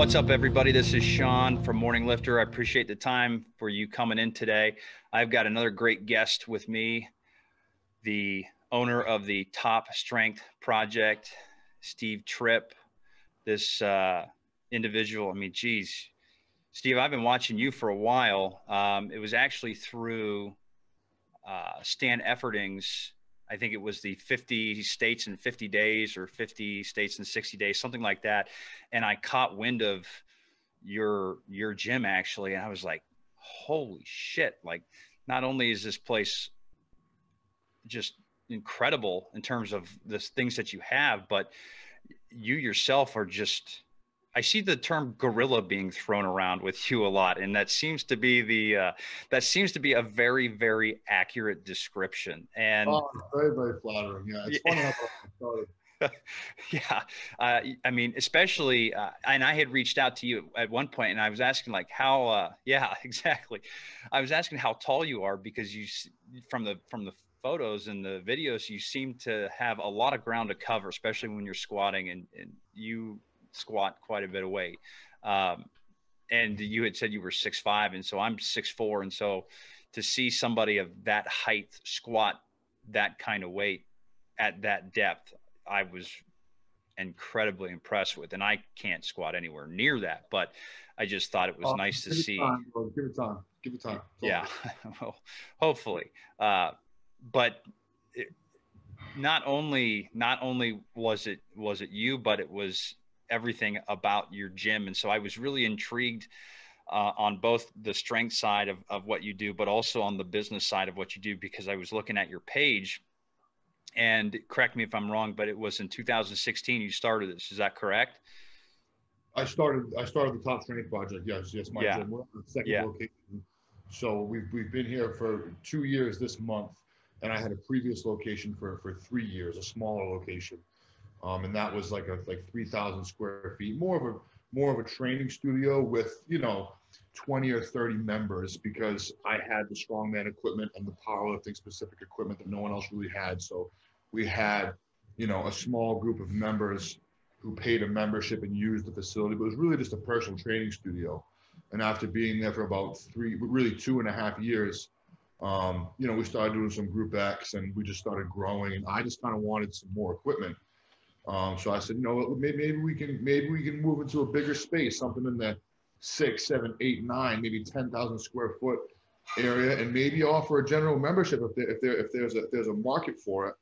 What's up, everybody? This is Sean from Morning Lifter. I appreciate the time for you coming in today. I've got another great guest with me, the owner of the Top Strength Project, Steve Tripp. This individual, I mean, geez, Steve, I've been watching you for a while. It was actually through Stan Efforting's, I think it was the 50 states in 50 days or 50 states in 60 days, something like that. And I caught wind of your gym actually. And I was like, holy shit. Like, not only is this place just incredible in terms of the things that you have, but you yourself are just, I see the term gorilla being thrown around with you a lot. And that seems to be the, that seems to be a very, very accurate description. And very, very flattering. Yeah. It's funny how I started. Yeah. I mean, especially, and I had reached out to you at one point and I was asking like how, yeah, exactly. I was asking how tall you are because you, from the photos and the videos, you seem to have a lot of ground to cover, especially when you're squatting and you squat quite a bit of weight. And you had said you were 6'5", and so I'm 6'4", and so to see somebody of that height squat that kind of weight at that depth, I was incredibly impressed with, and I can't squat anywhere near that, but I just thought it was nice to see. Give it time. Yeah. Well, hopefully. But it, not only was it you, but it was everything about your gym. And so I was really intrigued on both the strength side of what you do, but also on the business side of what you do, because I was looking at your page, and correct me if I'm wrong, but it was in 2016 you started this. Is that correct? I started the Top Strength Project. Yes. My gym. We're on the second location. So we've been here for 2 years this month, and I had a previous location for 3 years, a smaller location, and that was like 3,000 square feet, more of a training studio with 20 or 30 members, because I had the strongman equipment and the powerlifting specific equipment that no one else really had. So we had a small group of members who paid a membership and used the facility, but it was really just a personal training studio. And after being there for about 2.5 years, we started doing some group X, and we just started growing. And I just kind of wanted some more equipment. So I said, maybe we can move into a bigger space, something in the 6, 7, 8, 9, maybe 10,000 square foot area, and maybe offer a general membership if there's a market for it.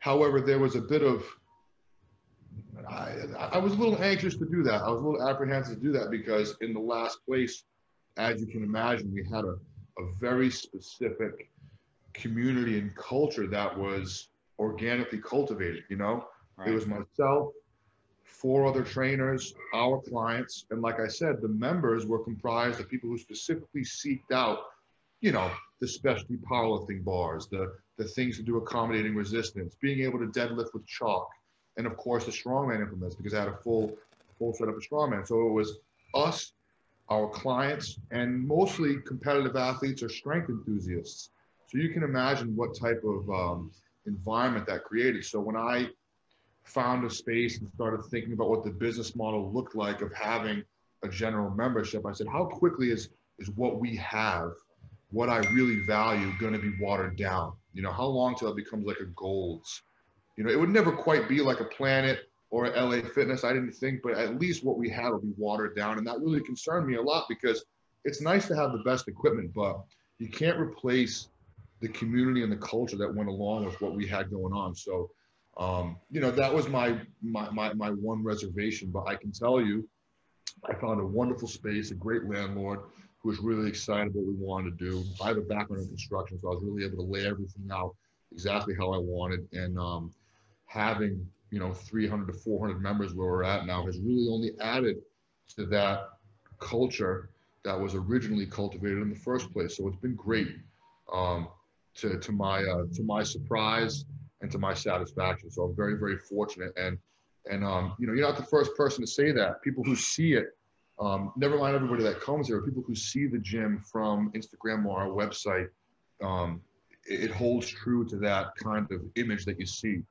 However, there was a bit of, I was a little anxious to do that. I was a little apprehensive to do that, because in the last place, as you can imagine, we had a very specific community and culture that was organically cultivated, Right. It was myself, 4 other trainers, our clients. And like I said, the members were comprised of people who specifically seeked out, the specialty powerlifting bars, the things to do accommodating resistance, being able to deadlift with chalk. And of course, the strongman implements, because I had a full set of a strongman. So it was us, our clients, and mostly competitive athletes or strength enthusiasts. So you can imagine what type of environment that created. So when I found a space and started thinking about what the business model looked like of having a general membership, I said, how quickly is what we have, what I really value, going to be watered down? How long till it becomes like a Gold's? It would never quite be like a Planet or a LA Fitness, I didn't think, but at least what we had will be watered down. And that really concerned me a lot, because it's nice to have the best equipment, but you can't replace the community and the culture that went along with what we had going on. So, that was my one reservation. But I can tell you, I found a wonderful space, a great landlord who was really excited about what we wanted to do. I have a background in construction, so I was really able to lay everything out exactly how I wanted. And, having 300 to 400 members where we're at now has really only added to that culture that was originally cultivated in the first place. So it's been great, to my surprise and to my satisfaction. So I'm very, very fortunate. And you're not the first person to say that. People who see it, never mind everybody that comes here, people who see the gym from Instagram or our website, it holds true to that kind of image that you see.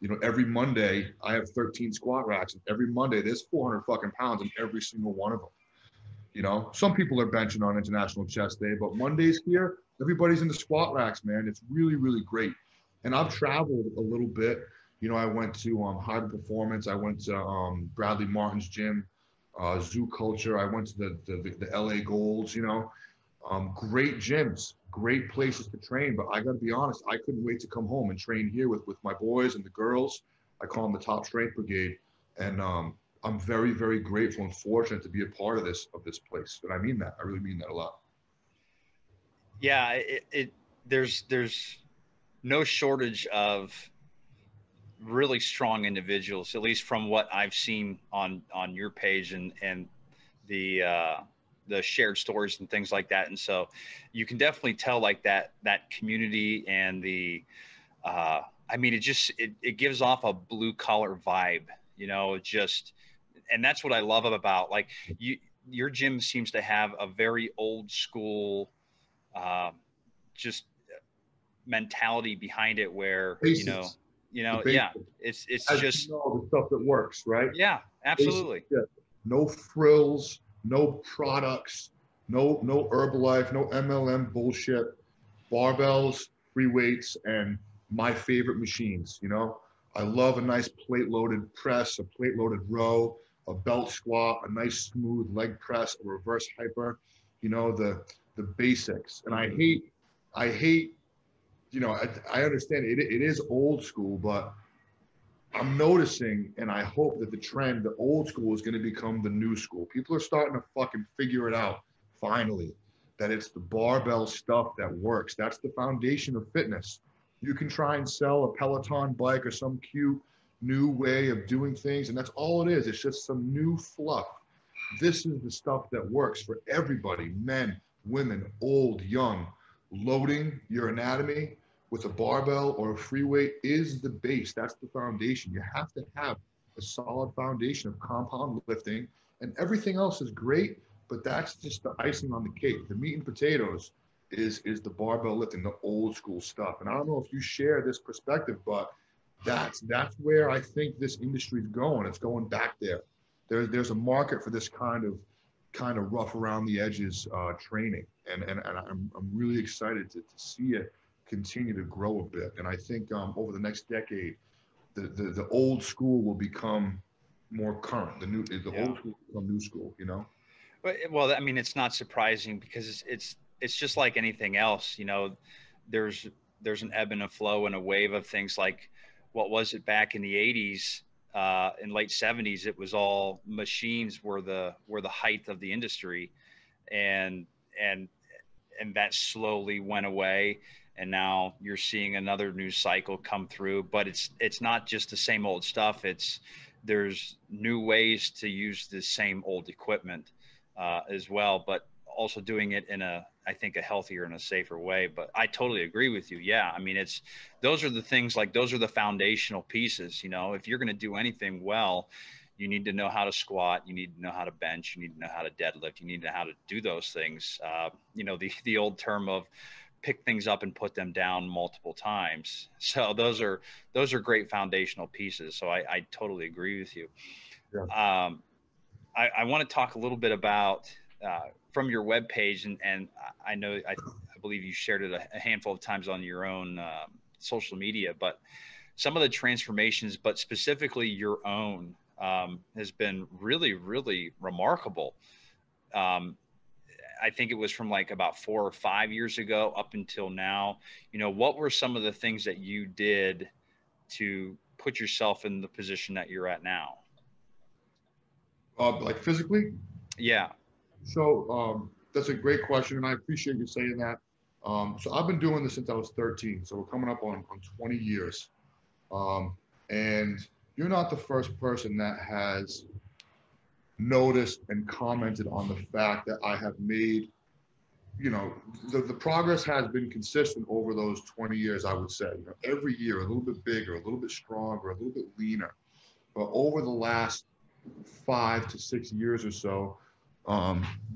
You know, every Monday I have 13 squat racks, and every Monday there's 400 fucking pounds in every single one of them. You know, some people are benching on International Chest Day, but Mondays here, everybody's in the squat racks, man. It's really, really great. And I've traveled a little bit. You know, I went to High Performance. I went to Bradley Martin's gym, Zoo Culture. I went to the LA Golds, you know, great gyms, great places to train. But I got to be honest, I couldn't wait to come home and train here with my boys and the girls. I call them the Top Strength Brigade. And I'm very, very grateful and fortunate to be a part of this place. And I mean that. I really mean that a lot. Yeah, there's no shortage of really strong individuals, at least from what I've seen on your page and the shared stories and things like that. And so you can definitely tell like that community and the, I mean, it gives off a blue collar vibe, you know, and that's what I love about like your gym seems to have a very old school, just mentality behind it where, basics. you know, yeah, it's as just, you know, the stuff that works, right? Yeah, absolutely. Basics, yeah. No frills, no products, no Herbalife, no MLM bullshit, barbells, free weights, and my favorite machines. You know, I love a nice plate loaded press, a plate loaded row, a belt squat, a nice smooth leg press, a reverse hyper, you know, the basics. And I hate, you know, I understand it is old school, but I'm noticing, and I hope that the old school is going to become the new school. People are starting to fucking figure it out, finally, that it's the barbell stuff that works. That's the foundation of fitness. You can try and sell a Peloton bike or some cute new way of doing things, and that's all it is. It's just some new fluff. This is the stuff that works for everybody, men, women, old, young. Loading your anatomy with a barbell or a free weight is the base. That's the foundation. You have to have a solid foundation of compound lifting, and everything else is great, but that's just the icing on the cake. The meat and potatoes is the barbell lifting, the old school stuff. And I don't know if you share this perspective, but that's where I think this industry is going. It's going back there. There's a market for this kind of rough around the edges training. And I'm really excited to see it continue to grow a bit. And I think over the next decade, the old school will become more current. Old school will become new school, you know? Well, I mean, it's not surprising because it's just like anything else. You know, there's an ebb and a flow and a wave of things like, what was it back in the 80s? In late 70s, it was all machines were the height of the industry, and that slowly went away, and now you're seeing another news cycle come through. But it's not just the same old stuff. There's new ways to use the same old equipment as well, but also doing it in I think a healthier and a safer way. But I totally agree with you. Yeah. I mean, those are the things, like those are the foundational pieces. You know, if you're going to do anything well, you need to know how to squat. You need to know how to bench. You need to know how to deadlift. You need to know how to do those things. You know, the old term of pick things up and put them down multiple times. So those are great foundational pieces. So I totally agree with you. Yeah. I want to talk a little bit about, from your webpage, and I know, I believe you shared it a handful of times on your own social media, but some of the transformations, but specifically your own, has been really, really remarkable. I think it was from like about 4 or 5 years ago up until now. You know, what were some of the things that you did to put yourself in the position that you're at now? Like physically? Yeah. So that's a great question, and I appreciate you saying that. So I've been doing this since I was 13, so we're coming up on 20 years. And you're not the first person that has noticed and commented on the fact that I have made, you know, the progress has been consistent over those 20 years, I would say. You know, every year, a little bit bigger, a little bit stronger, a little bit leaner. But over the last 5 to 6 years or so,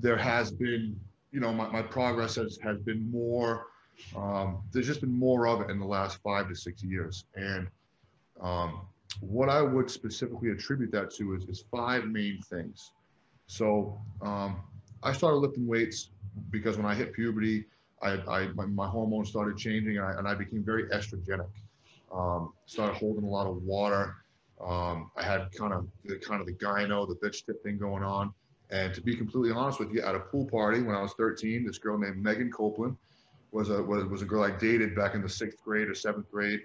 there has been, you know, my progress has been more, there's just been more of it in the last 5 to 6 years. And What I would specifically attribute that to is five main things. So I started lifting weights because when I hit puberty, my hormones started changing, and I became very estrogenic. Started holding a lot of water. I had kind of the gyno, the bitch tip thing going on. And to be completely honest with you, at a pool party when I was 13, this girl named Megan Copeland was a girl I dated back in the 6th grade or 7th grade.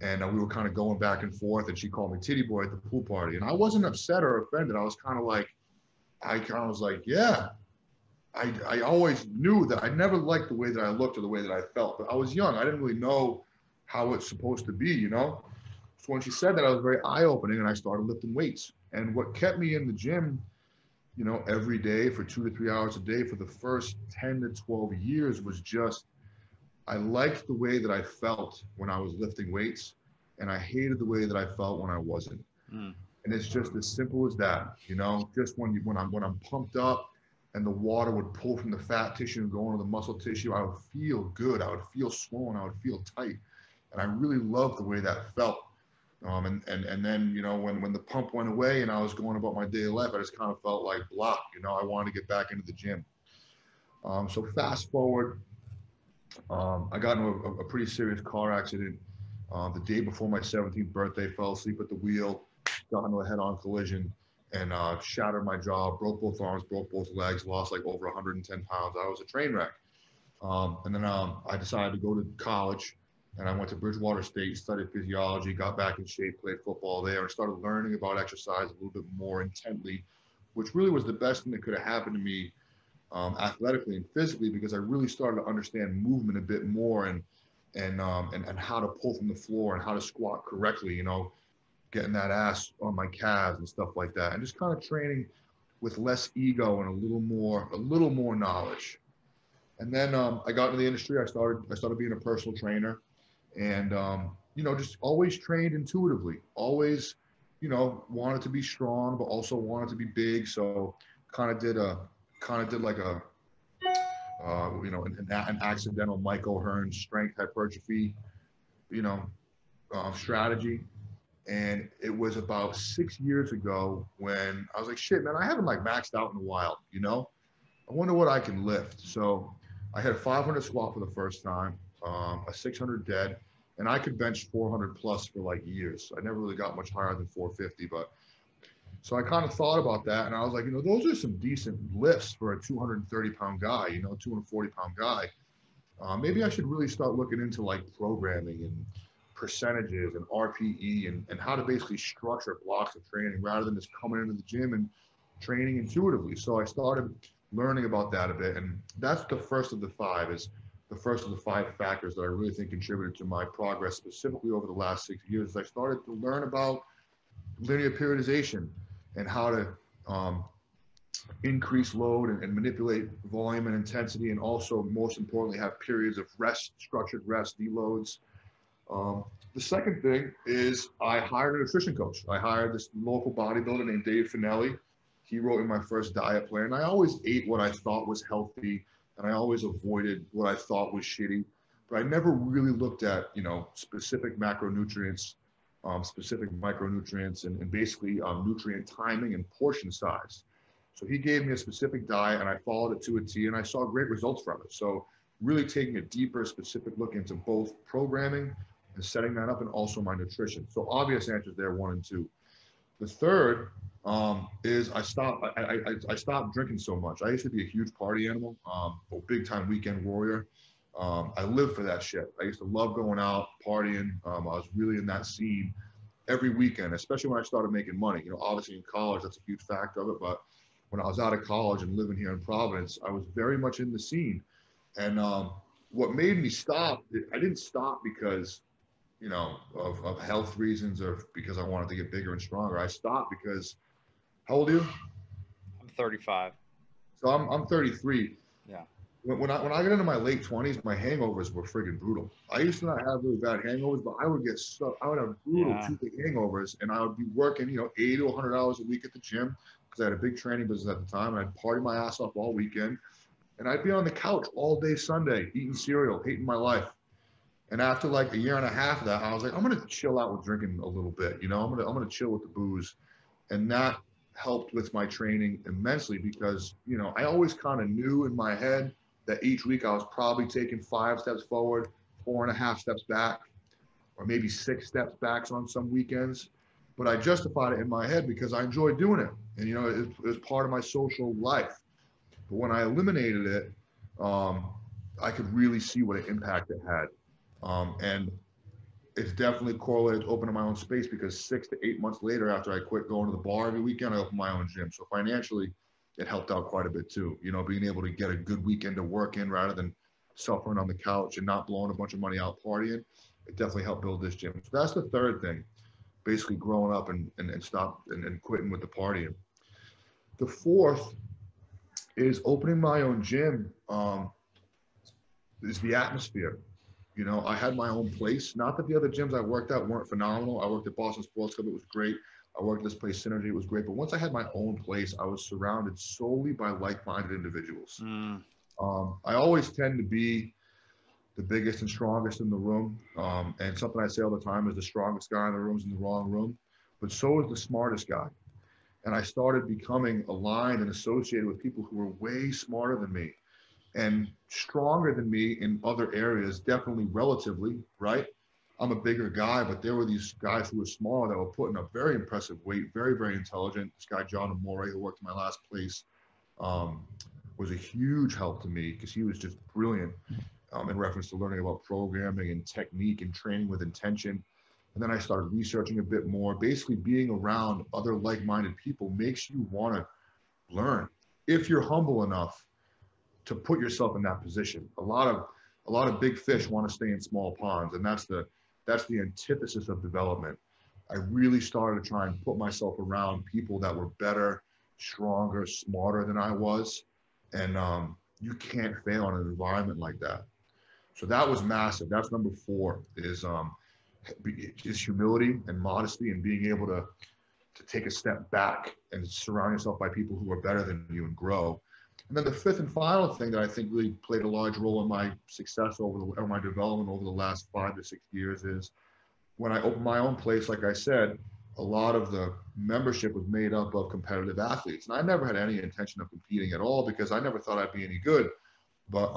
And we were kind of going back and forth, and she called me titty boy at the pool party. And I wasn't upset or offended. I was kind of like, yeah, I always knew that I never liked the way that I looked or the way that I felt, but I was young. I didn't really know how it's supposed to be, you know? So when she said that, I was very eye-opening, and I started lifting weights. And what kept me in the gym, you know, every day for 2 to 3 hours a day for the first 10 to 12 years was just, I liked the way that I felt when I was lifting weights, and I hated the way that I felt when I wasn't. Mm. And it's just as simple as that, you know, just when I'm pumped up and the water would pull from the fat tissue and go into the muscle tissue, I would feel good. I would feel swollen. I would feel tight. And I really loved the way that felt. And then, you know, when the pump went away and I was going about my daily life, I just kind of felt like blah, you know, I wanted to get back into the gym. So fast forward, I got into a pretty serious car accident. The day before my 17th birthday, fell asleep at the wheel, got into a head-on collision, and shattered my jaw, broke both arms, broke both legs, lost like over 110 pounds. I was a train wreck. And then I decided to go to college, and I went to Bridgewater State, studied physiology, got back in shape, played football there, and started learning about exercise a little bit more intently, which really was the best thing that could have happened to me athletically and physically, because I really started to understand movement a bit more and how to pull from the floor and how to squat correctly, you know, getting that ass on my calves and stuff like that, and just kind of training with less ego and a little more knowledge. And then I got into the industry. I started being a personal trainer, and you know, just always trained intuitively, always, you know, wanted to be strong but also wanted to be big. So kind of did like a you know, an accidental Mike O'Hearn strength hypertrophy, you know, strategy. And it was about 6 years ago when I was like, shit, man, I haven't like maxed out in a while, you know? I wonder what I can lift. So I had a 500 squat for the first time, a 600 dead, and I could bench 400 plus for like years. I never really got much higher than 450, but so I kind of thought about that, and I was like, you know, those are some decent lifts for a 230-pound guy, you know, 240-pound guy. Maybe I should really start looking into like programming and percentages and RPE and how to basically structure blocks of training rather than just coming into the gym and training intuitively. So I started learning about that a bit, and that's the first of the five, is the first of the five factors that I really think contributed to my progress specifically over the last 6 years. I started to learn about linear periodization and how to increase load and manipulate volume and intensity, and also most importantly have periods of rest, structured rest, deloads. The second thing is I hired a nutrition coach. I hired this local bodybuilder named Dave Finnelli. He wrote in my first diet plan. I always ate what I thought was healthy, and I always avoided what I thought was shitty, but I never really looked at, you know, specific macronutrients, specific micronutrients, and basically nutrient timing and portion size. So he gave me a specific diet, and I followed it to a T, and I saw great results from it. So really taking a deeper, specific look into both programming and setting that up, and also my nutrition. So obvious answers there, 1 and 2. The third is I stopped drinking so much. I used to be a huge party animal, a big time weekend warrior. I lived for that shit. I used to love going out, partying. I was really in that scene every weekend, especially when I started making money. You know, obviously in college, that's a huge factor of it. But when I was out of college and living here in Providence, I was very much in the scene. And what made me stop, I didn't stop because, you know, of health reasons or because I wanted to get bigger and stronger. I stopped because, how old are you? I'm 35. So I'm 33. Yeah. When I got into my late 20s, my hangovers were friggin' brutal. I used to not have really bad hangovers, but I would get stuck. I would have brutal toothache hangovers, and I would be working, you know, 80 to 100 hours a week at the gym because I had a big training business at the time, and I'd party my ass off all weekend. And I'd be on the couch all day Sunday, eating cereal, hating my life. And after like a year and a half of that, I was like, I'm going to chill out with drinking a little bit. You know, I'm going to chill with the booze. And that helped with my training immensely because, you know, I always kind of knew in my head that each week I was probably taking 5 steps forward, 4.5 steps back, or maybe 6 steps back on some weekends. But I justified it in my head because I enjoyed doing it. And, you know, it was part of my social life. But when I eliminated it, I could really see what an impact it had. And it's definitely correlated to opening my own space, because 6 to 8 months later after I quit going to the bar every weekend, I opened my own gym. So financially, it helped out quite a bit too. You know, being able to get a good weekend to work in rather than suffering on the couch and not blowing a bunch of money out partying, it definitely helped build this gym. So that's the third thing, basically growing up and stop and quitting with the partying. The fourth is opening my own gym, is the atmosphere. You know, I had my own place. Not that the other gyms I worked at weren't phenomenal. I worked at Boston Sports Club. It was great. I worked at this place, Synergy. It was great. But once I had my own place, I was surrounded solely by like-minded individuals. Mm. I always tend to be the biggest and strongest in the room. And something I say all the time is the strongest guy in the room is in the wrong room. But so is the smartest guy. And I started becoming aligned and associated with people who were way smarter than me and stronger than me in other areas, definitely relatively, right? I'm a bigger guy, but there were these guys who were smaller that were putting up very impressive weight, very, very intelligent. This guy, John Amore, who worked at my last place, was a huge help to me because he was just brilliant in reference to learning about programming and technique and training with intention. And then I started researching a bit more. Basically, being around other like-minded people makes you want to learn if you're humble enough to put yourself in that position. A lot of big fish want to stay in small ponds, and that's the antithesis of development. I really started to try and put myself around people that were better, stronger, smarter than I was, and you can't fail in an environment like that. So that was massive. That's number four, is humility and modesty and being able to take a step back and surround yourself by people who are better than you and grow. And then the fifth and final thing that I think really played a large role in my success or my development over the last 5 to 6 years is when I opened my own place, like I said, a lot of the membership was made up of competitive athletes. And I never had any intention of competing at all because I never thought I'd be any good. But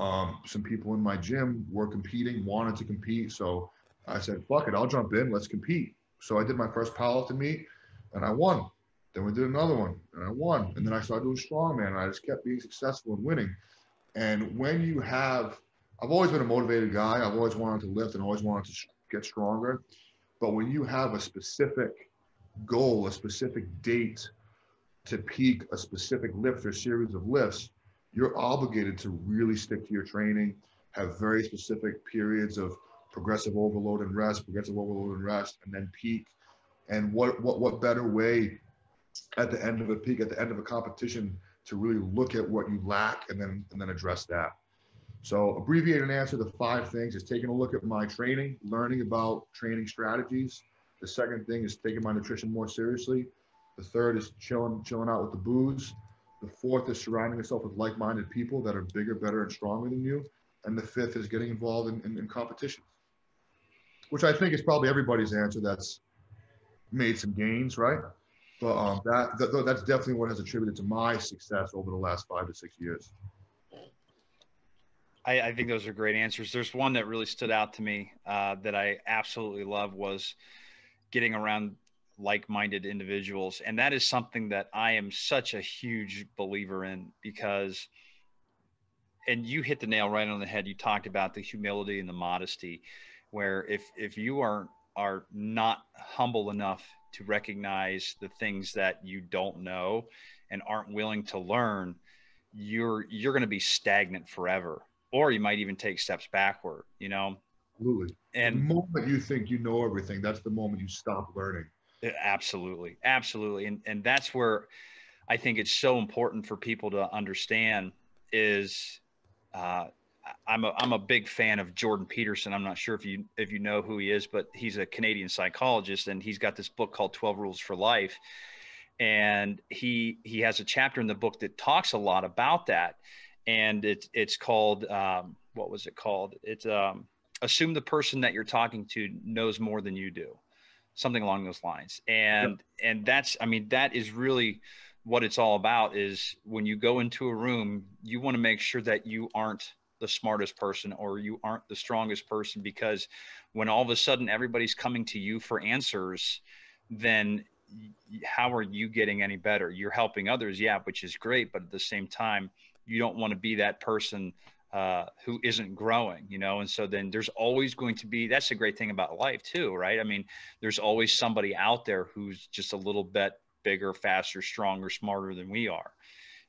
some people in my gym were competing, wanted to compete. So I said, fuck it, I'll jump in, let's compete. So I did my first powerlifting meet and I won. Then we did another one, and I won. And then I started doing strongman, and I just kept being successful and winning. And when you have, I've always been a motivated guy. I've always wanted to lift and always wanted to get stronger. But when you have a specific goal, a specific date to peak, a specific lift or series of lifts, you're obligated to really stick to your training, have very specific periods of progressive overload and rest, and then peak. And what better way at the end of a peak, at the end of a competition, to really look at what you lack and then address that. So abbreviated answer, the five things is taking a look at my training, learning about training strategies. The second thing is taking my nutrition more seriously. The third is chilling out with the booze. The fourth is surrounding yourself with like-minded people that are bigger, better, and stronger than you. And the fifth is getting involved in competitions, which I think is probably everybody's answer that's made some gains, right? But that's definitely what has attributed to my success over the last 5 to 6 years. I think those are great answers. There's one that really stood out to me that I absolutely love was getting around like-minded individuals. And that is something that I am such a huge believer in because, and you hit the nail right on the head. You talked about the humility and the modesty, where if you are not humble enough to recognize the things that you don't know and aren't willing to learn, you're going to be stagnant forever, or you might even take steps backward, you know? Absolutely. And the moment you think you know everything, that's the moment you stop learning. Absolutely. Absolutely. And that's where I think it's so important for people to understand is, I'm a big fan of Jordan Peterson. I'm not sure if you know who he is, but he's a Canadian psychologist, and he's got this book called 12 Rules for Life. And he has a chapter in the book that talks a lot about that. And it's called, what was it called? It's assume the person that you're talking to knows more than you do, something along those lines. And, and that's, I mean, that is really what it's all about, is when you go into a room, you want to make sure that you aren't the smartest person or you aren't the strongest person, because when all of a sudden everybody's coming to you for answers, then how are you getting any better? You're helping others, yeah, which is great, but at the same time, you don't want to be that person who isn't growing, you know? And so then there's always going to be, that's the great thing about life too, right? I mean, there's always somebody out there who's just a little bit bigger, faster, stronger, smarter than we are.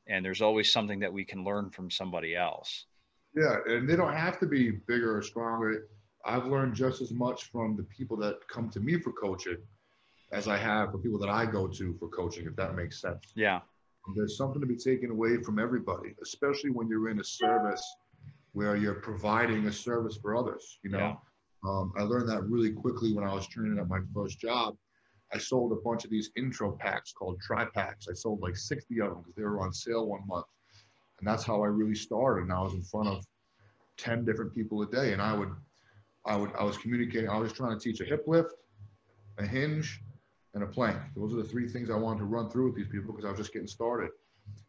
And there's always something that we can learn from somebody else. Yeah, and they don't have to be bigger or stronger. I've learned just as much from the people that come to me for coaching as I have for people that I go to for coaching, if that makes sense. Yeah. There's something to be taken away from everybody, especially when you're in a service where you're providing a service for others, you know? Yeah. I learned that really quickly when I was training at my first job. I sold a bunch of these intro packs called tri-packs. I sold like 60 of them because they were on sale one month. And that's how I really started. And I was in front of 10 different people a day. And I was communicating. I was trying to teach a hip lift, a hinge, and a plank. Those are the three things I wanted to run through with these people because I was just getting started.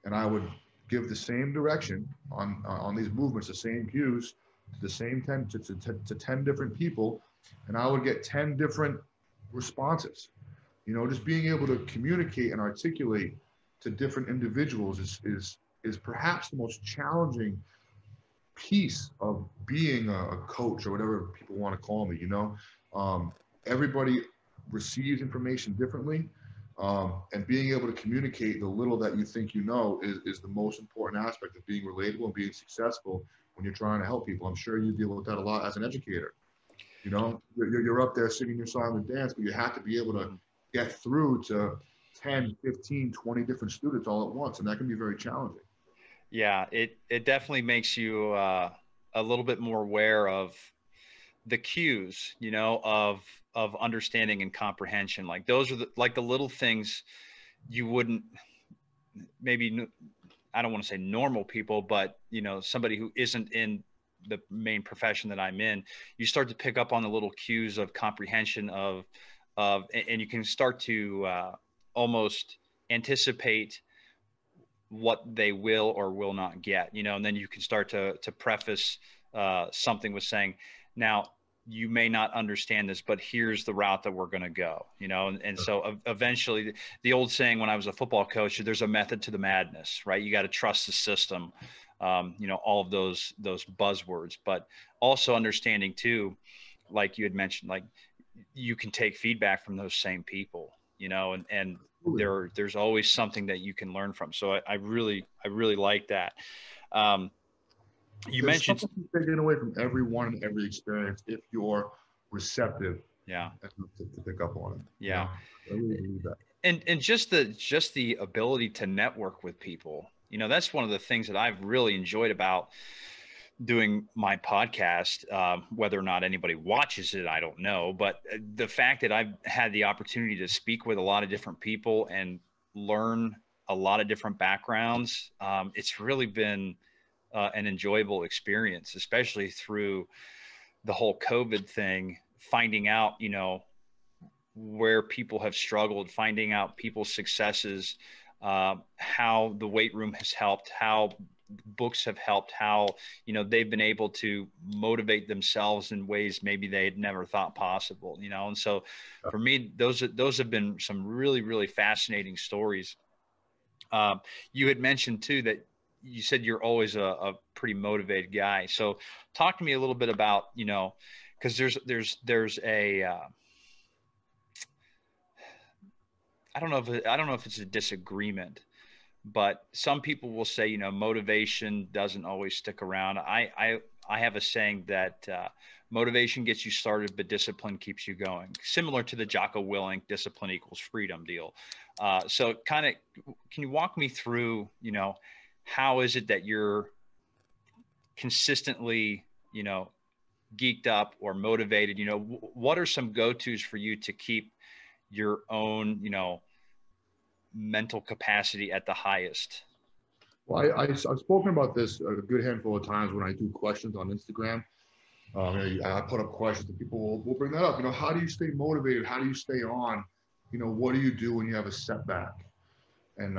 And I would give the same direction on these movements, the same cues, to the same 10 different people. And I would get 10 different responses. You know, just being able to communicate and articulate to different individuals is perhaps the most challenging piece of being a coach, or whatever people want to call me, you know. Everybody receives information differently, and being able to communicate the little that you think you know is the most important aspect of being relatable and being successful when you're trying to help people. I'm sure you deal with that a lot as an educator. You know, you're up there singing your silent dance, but you have to be able to get through to 10, 15, 20 different students all at once. And that can be very challenging. Yeah, it definitely makes you a little bit more aware of the cues, you know, of understanding and comprehension. Like those are the little things you wouldn't, maybe, I don't want to say normal people, but, you know, somebody who isn't in the main profession that I'm in, you start to pick up on the little cues of comprehension of, and you can start to almost anticipate what they will or will not get, you know, and then you can start to preface something with saying, now, you may not understand this, but here's the route that we're going to go, you know? And so eventually the old saying, when I was a football coach, there's a method to the madness, right? You got to trust the system, you know, all of those buzzwords, but also understanding too, like you had mentioned, like you can take feedback from those same people, you know, and there's always something that you can learn from. So I really like that. You mentioned taking away from everyone and every experience if you're receptive, yeah, to pick up on it. Yeah, you know, I really need that. And just the ability to network with people. You know, that's one of the things that I've really enjoyed about doing my podcast. Whether or not anybody watches it, I don't know, but the fact that I've had the opportunity to speak with a lot of different people and learn a lot of different backgrounds, it's really been an enjoyable experience, especially through the whole COVID thing, finding out, you know, where people have struggled, finding out people's successes, how the weight room has helped, how books have helped, how, you know, they've been able to motivate themselves in ways maybe they had never thought possible, you know? And so for me, those have been some really, really fascinating stories. You had mentioned too that you said you're always a pretty motivated guy. So talk to me a little bit about, you know, because there's a, I don't know if it's a disagreement, but some people will say, you know, motivation doesn't always stick around. I have a saying that motivation gets you started, but discipline keeps you going. Similar to the Jocko Willink discipline equals freedom deal. So kind of, can you walk me through, you know, how is it that you're consistently, you know, geeked up or motivated? You know, what are some go-tos for you to keep your own, you know, mental capacity at the highest? Well, I've spoken about this a good handful of times when I do questions on Instagram. I put up questions that people will bring that up. You know, how do you stay motivated? How do you stay on? You know, what do you do when you have a setback? And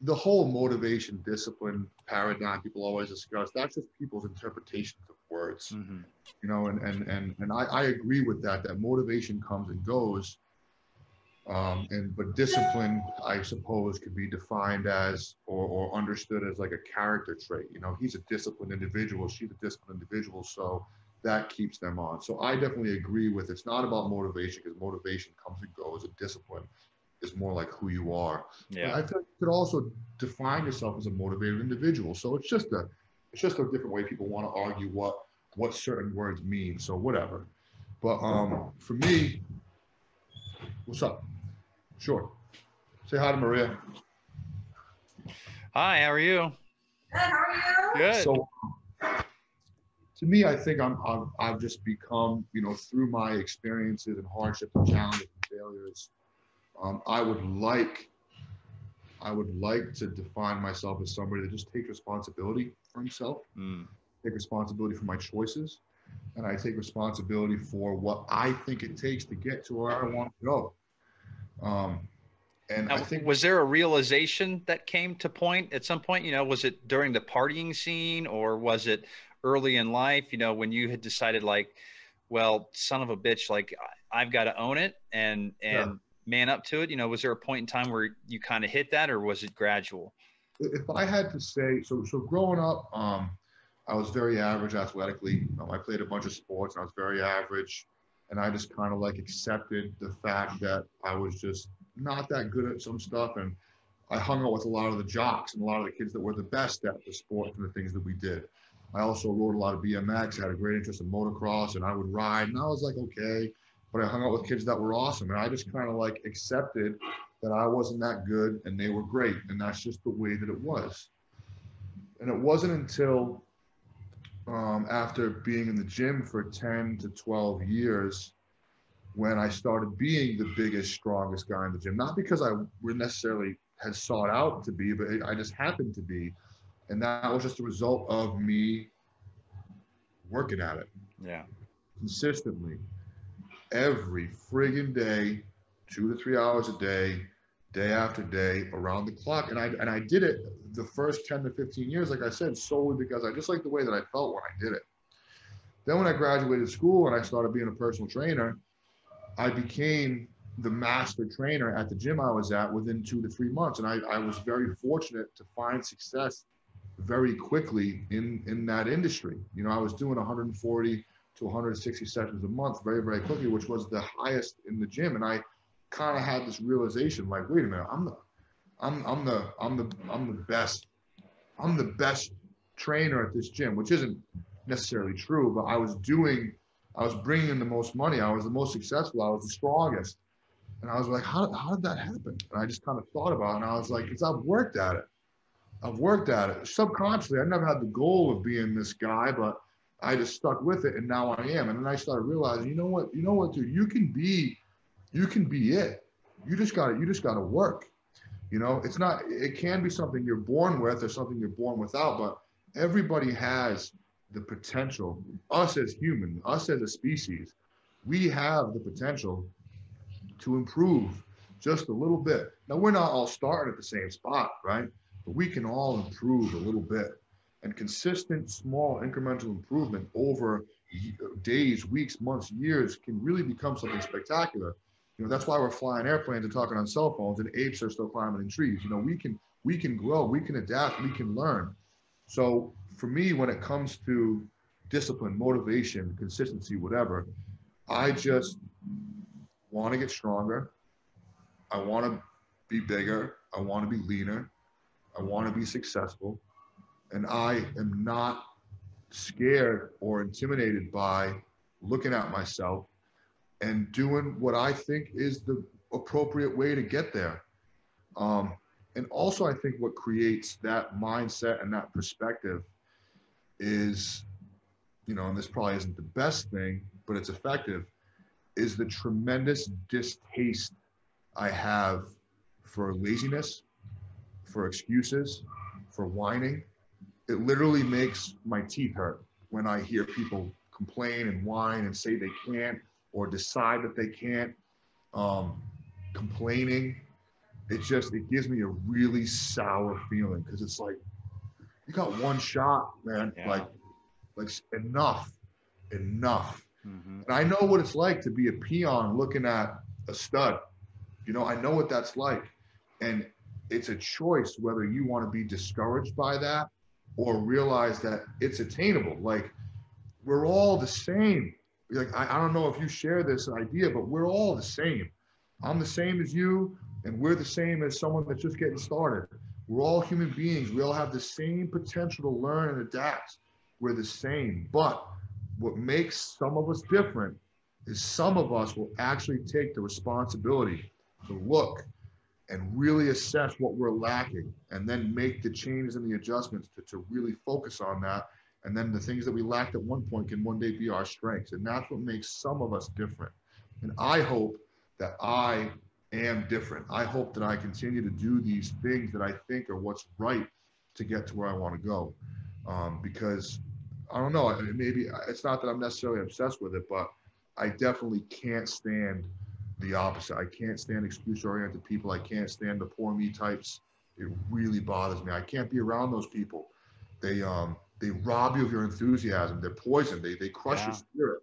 the whole motivation, discipline paradigm people always discuss, that's just people's interpretations of words. Mm-hmm. You know, and I agree with that, that motivation comes and goes. But discipline, I suppose, could be defined as or understood as like a character trait. You know, he's a disciplined individual, she's a disciplined individual, so that keeps them on. So I definitely agree with it's not about motivation, because motivation comes and goes, and discipline is more like who you are. Yeah. But I feel like you could also define yourself as a motivated individual. So it's just a different way people want to argue what certain words mean. So whatever. But for me, what's up? Sure. Say hi to Maria. Hi, how are you? Good, how are you? Good. So to me, I think I've just become, you know, through my experiences and hardships and challenges and failures, I would like to define myself as somebody that just takes responsibility for himself, take responsibility for my choices, and I take responsibility for what I think it takes to get to where I want to go. And now, I think, was there a realization that came to point at some point? You know, was it during the partying scene, or was it early in life, you know, when you had decided, like, well, son of a bitch, like, I've got to own it and man up to it? You know, was there a point in time where you kind of hit that, or was it gradual? If I had to say, so growing up, I was very average athletically. I played a bunch of sports and I was very average. And I just kind of like accepted the fact that I was just not that good at some stuff. And I hung out with a lot of the jocks and a lot of the kids that were the best at the sport and the things that we did. I also rode a lot of BMX, had a great interest in motocross, and I would ride. And I was like, okay. But I hung out with kids that were awesome. And I just kind of like accepted that I wasn't that good and they were great. And that's just the way that it was. And it wasn't until after being in the gym for 10 to 12 years, when I started being the biggest, strongest guy in the gym, not because I necessarily had sought out to be, but I just happened to be. And that was just a result of me working at it. Yeah. Consistently. Every friggin' day, 2 to 3 hours a day, day after day, around the clock. And I did it the first 10 to 15 years, like I said, solely because I just liked the way that I felt when I did it. Then when I graduated school and I started being a personal trainer, I became the master trainer at the gym I was at within 2 to 3 months. And I was very fortunate to find success very quickly in that industry. You know, I was doing 140 to 160 sessions a month very, very quickly, which was the highest in the gym. And I kind of had this realization, like, wait a minute, I'm the best trainer at this gym, which isn't necessarily true, but I was bringing in the most money. I was the most successful. I was the strongest. And I was like, how did that happen? And I just kind of thought about it. And I was like, because I've worked at it. I've worked at it. Subconsciously, I never had the goal of being this guy, but I just stuck with it. And now I am. And then I started realizing, you know what, dude, you can be it. You just gotta work. You know, it can be something you're born with or something you're born without, but everybody has the potential. Us as human, us as a species, we have the potential to improve just a little bit. Now, we're not all starting at the same spot, right? But we can all improve a little bit. And consistent, small, incremental improvement over days, weeks, months, years can really become something spectacular. You know, that's why we're flying airplanes and talking on cell phones, and apes are still climbing in trees. You know, we can grow, we can adapt, we can learn. So for me, when it comes to discipline, motivation, consistency, whatever, I just want to get stronger. I want to be bigger. I want to be leaner. I want to be successful. And I am not scared or intimidated by looking at myself and doing what I think is the appropriate way to get there. And also, I think what creates that mindset and that perspective is, you know, and this probably isn't the best thing, but it's effective, is the tremendous distaste I have for laziness, for excuses, for whining. It literally makes my teeth hurt when I hear people complain and whine and say they can't or decide that they can't. Complaining, it gives me a really sour feeling, because it's like, you got one shot, man. Yeah. Like enough. Mm-hmm. And I know what it's like to be a peon looking at a stud. You know, I know what that's like. And it's a choice whether you want to be discouraged by that or realize that it's attainable. Like, we're all the same. Like, I don't know if you share this idea, but we're all the same. I'm the same as you, and we're the same as someone that's just getting started. We're all human beings. We all have the same potential to learn and adapt. We're the same. But what makes some of us different is some of us will actually take the responsibility to look and really assess what we're lacking, and then make the changes and the adjustments to really focus on that. And then the things that we lacked at one point can one day be our strengths. And that's what makes some of us different. And I hope that I am different. I hope that I continue to do these things that I think are what's right to get to where I want to go. Because I don't know, maybe it's not that I'm necessarily obsessed with it, but I definitely can't stand the opposite. I can't stand excuse-oriented people. I can't stand the poor me types. It really bothers me. I can't be around those people. They rob you of your enthusiasm. They're poison. They crush your spirit.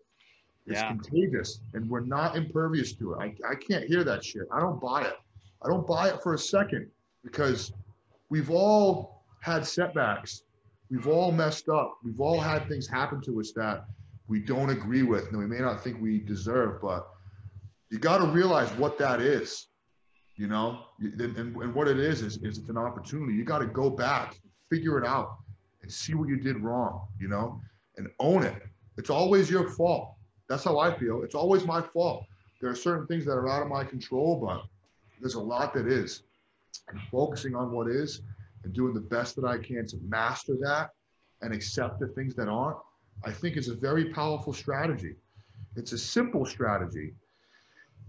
It's contagious, and we're not impervious to it. I can't hear that shit. I don't buy it. I don't buy it for a second, because we've all had setbacks. We've all messed up. We've all had things happen to us that we don't agree with and we may not think we deserve, but you got to realize what that is, you know? And what it is it's an opportunity. You got to go back, figure it out, and see what you did wrong, you know, and own it. It's always your fault. That's how I feel. It's always my fault. There are certain things that are out of my control, but there's a lot that is. And focusing on what is and doing the best that I can to master that and accept the things that aren't, I think is a very powerful strategy. It's a simple strategy.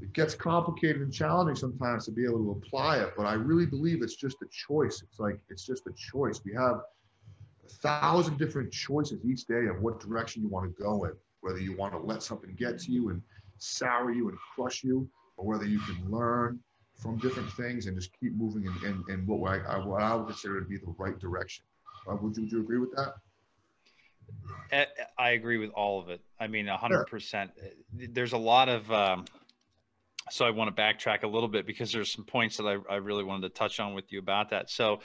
It gets complicated and challenging sometimes to be able to apply it, but I really believe it's just a choice. It's just a choice. We have 1,000 different choices each day of what direction you want to go in, whether you want to let something get to you and sour you and crush you, or whether you can learn from different things and just keep moving in what I would consider to be the right direction. Would you agree with that? I agree with all of it. I mean, 100%. There's a lot of, so I want to backtrack a little bit, because there's some points that I really wanted to touch on with you about that. So,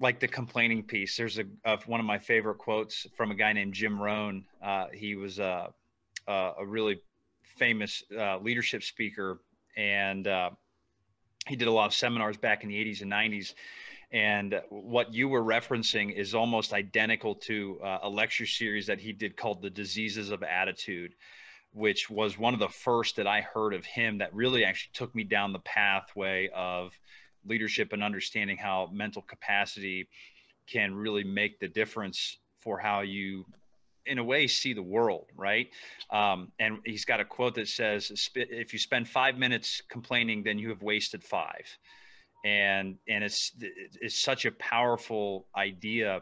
like the complaining piece, there's one of my favorite quotes from a guy named Jim Rohn. He was a really famous leadership speaker, and he did a lot of seminars back in the 80s and 90s. And what you were referencing is almost identical to a lecture series that he did called The Diseases of Attitude, which was one of the first that I heard of him that really actually took me down the pathway of leadership and understanding how mental capacity can really make the difference for how you, in a way, see the world, right? And he's got a quote that says, if you spend 5 minutes complaining, then you have wasted 5. And it's such a powerful idea.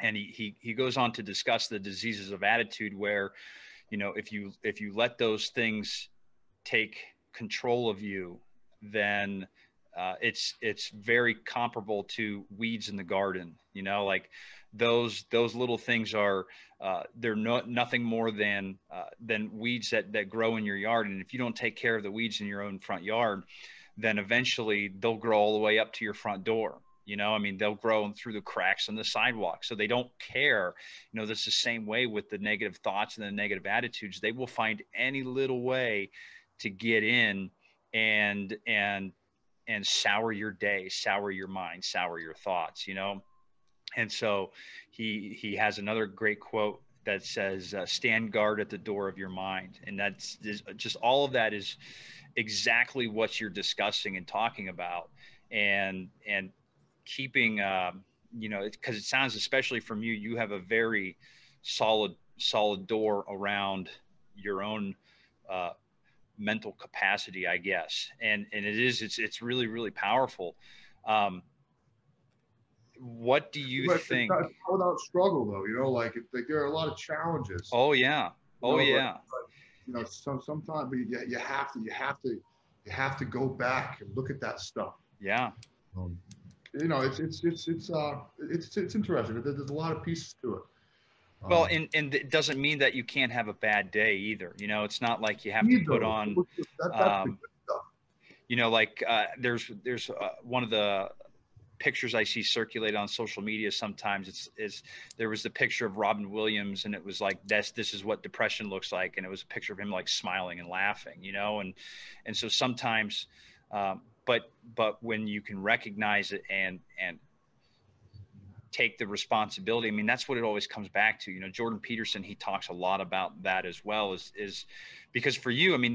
And he goes on to discuss the diseases of attitude, where, you know, if you let those things take control of you, then it's very comparable to weeds in the garden. You know, like those little things are, they're nothing more than weeds that grow in your yard. And if you don't take care of the weeds in your own front yard, then eventually they'll grow all the way up to your front door. You know, I mean, they'll grow through the cracks in the sidewalk. So they don't care. You know, that's the same way with the negative thoughts and the negative attitudes. They will find any little way to get in and sour your day, sour your mind, sour your thoughts, you know? And so he has another great quote that says, stand guard at the door of your mind. And that's just, all of that is exactly what you're discussing and talking about, and keeping, you know, because it sounds, especially from you, you have a very solid door around your own mental capacity, I guess, and it's really powerful. what do you think? How about struggle though? You know, like there are a lot of challenges. Oh yeah. Oh you know, yeah. But, you know, sometimes you have to go back and look at that stuff. Yeah. You know, it's interesting. There's a lot of pieces to it. Well, and it doesn't mean that you can't have a bad day either. You know, it's not like you have to put on, you know, like there's one of the pictures I see circulate on social media sometimes. There was the picture of Robin Williams, and it was like, this is what depression looks like. And it was a picture of him like smiling and laughing, you know? And so sometimes, but when you can recognize it and take the responsibility. I mean, that's what it always comes back to. You know, Jordan Peterson, he talks a lot about that as well, is because for you, I mean,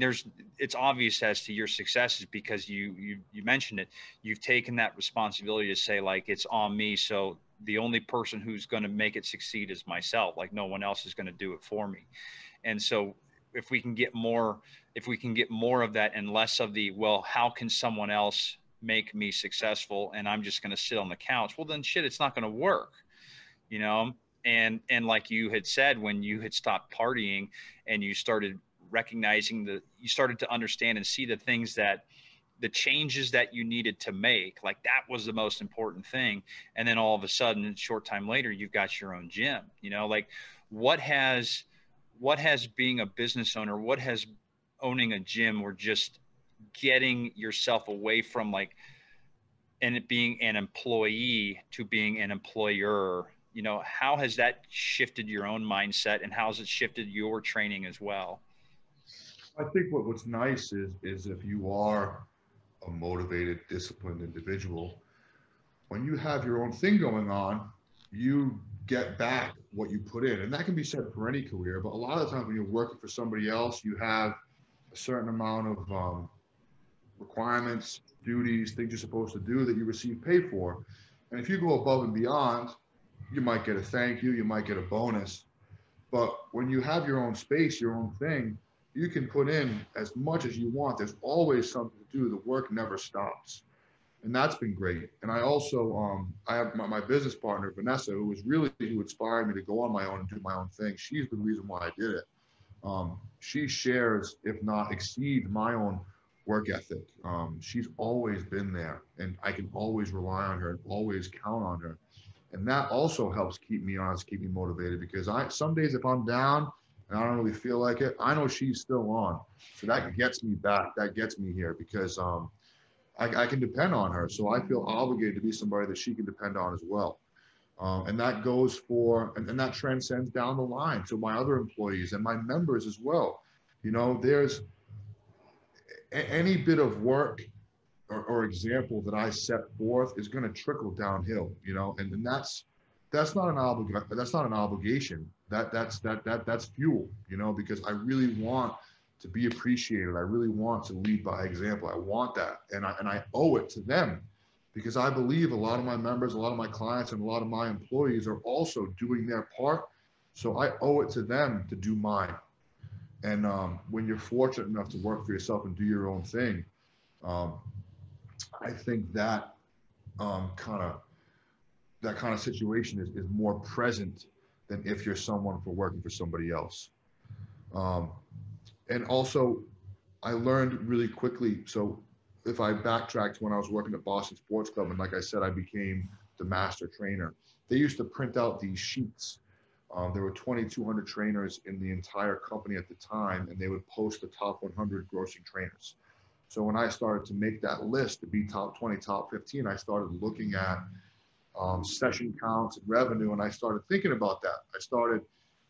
it's obvious as to your successes because you mentioned it, you've taken that responsibility to say like, it's on me. So the only person who's going to make it succeed is myself. Like no one else is going to do it for me. And so if we can get more of that and less of the, well, how can someone else make me successful and I'm just going to sit on the couch? Well, then shit, it's not going to work, you know? And like you had said, when you had stopped partying and you started recognizing you started to understand and see the changes that you needed to make, like that was the most important thing. And then all of a sudden, a short time later, you've got your own gym, you know, like what has being a business owner, what has owning a gym or just getting yourself away from like, and it being an employee to being an employer, you know, how has that shifted your own mindset and how has it shifted your training as well? I think what's nice is if you are a motivated, disciplined individual, when you have your own thing going on, you get back what you put in. And that can be said for any career, but a lot of times when you're working for somebody else, you have a certain amount of, requirements, duties, things you're supposed to do that you receive paid for. And if you go above and beyond, you might get a thank you, you might get a bonus. But when you have your own space, your own thing, you can put in as much as you want. There's always something to do. The work never stops. And that's been great. And I also, I have my business partner, Vanessa, who inspired me to go on my own and do my own thing. She's the reason why I did it. She shares, if not exceed, my own work ethic. She's always been there and I can always rely on her and always count on her. And that also helps keep me honest, keep me motivated, because some days if I'm down and I don't really feel like it, I know she's still on. So that gets me back, that gets me here, because I can depend on her. So I feel obligated to be somebody that she can depend on as well. And that goes for, and that transcends down the line to my other employees and my members as well. You know, there's, any bit of work or example that I set forth is going to trickle downhill, you know, and that's not an obligation. That's fuel, you know, because I really want to be appreciated. I really want to lead by example. I want that, and I owe it to them, because I believe a lot of my members, a lot of my clients, and a lot of my employees are also doing their part. So I owe it to them to do mine. And when you're fortunate enough to work for yourself and do your own thing, I think that kind of situation is more present than if you're someone for working for somebody else. And also, I learned really quickly. So if I backtracked when I was working at Boston Sports Club, and like I said, I became the master trainer, they used to print out these sheets. There were 2,200 trainers in the entire company at the time, and they would post the top 100 grossing trainers. So when I started to make that list to be top 20, top 15, I started looking at session counts and revenue, and I started thinking about that. I started,